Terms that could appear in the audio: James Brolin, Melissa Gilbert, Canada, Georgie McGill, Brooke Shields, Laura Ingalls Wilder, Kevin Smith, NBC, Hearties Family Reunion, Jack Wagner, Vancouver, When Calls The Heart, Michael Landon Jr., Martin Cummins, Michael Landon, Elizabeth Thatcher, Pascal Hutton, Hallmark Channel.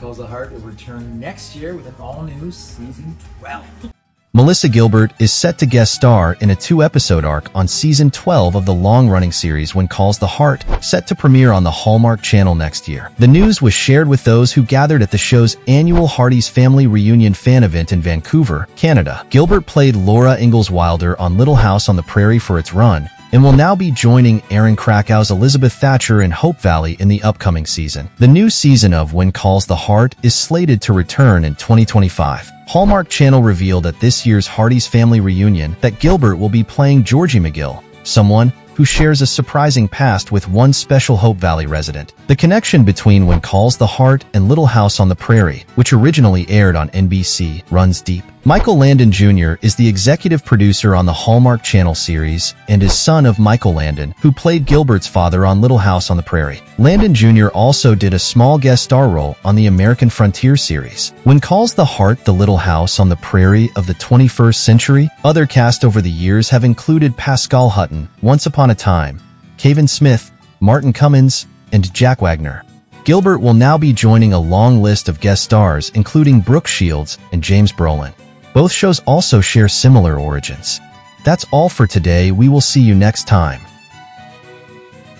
Calls the Heart will return next year with an all-new Season 12. Melissa Gilbert is set to guest star in a 2-episode arc on Season 12 of the long-running series When Calls the Heart, set to premiere on the Hallmark Channel next year. The news was shared with those who gathered at the show's annual Hardy's Family Reunion fan event in Vancouver, Canada. Gilbert played Laura Ingalls Wilder on Little House on the Prairie for its run, and will now be joining Aaron Krakow's Elizabeth Thatcher in Hope Valley in the upcoming season. The new season of When Calls the Heart is slated to return in 2025. Hallmark Channel revealed at this year's Hardy's Family Reunion that Gilbert will be playing Georgie McGill, someone who shares a surprising past with one special Hope Valley resident. The connection between When Calls the Heart and Little House on the Prairie, which originally aired on NBC, runs deep. Michael Landon Jr. is the executive producer on the Hallmark Channel series and is son of Michael Landon, who played Gilbert's father on Little House on the Prairie. Landon Jr. also did a small guest star role on the American Frontier series. When Calls the Heart the Little House on the Prairie of the 21st century, other cast over the years have included Pascal Hutton, Once Upon a Time, Kevin Smith, Martin Cummins, and Jack Wagner. Gilbert will now be joining a long list of guest stars including Brooke Shields and James Brolin. Both shows also share similar origins. That's all for today. We will see you next time.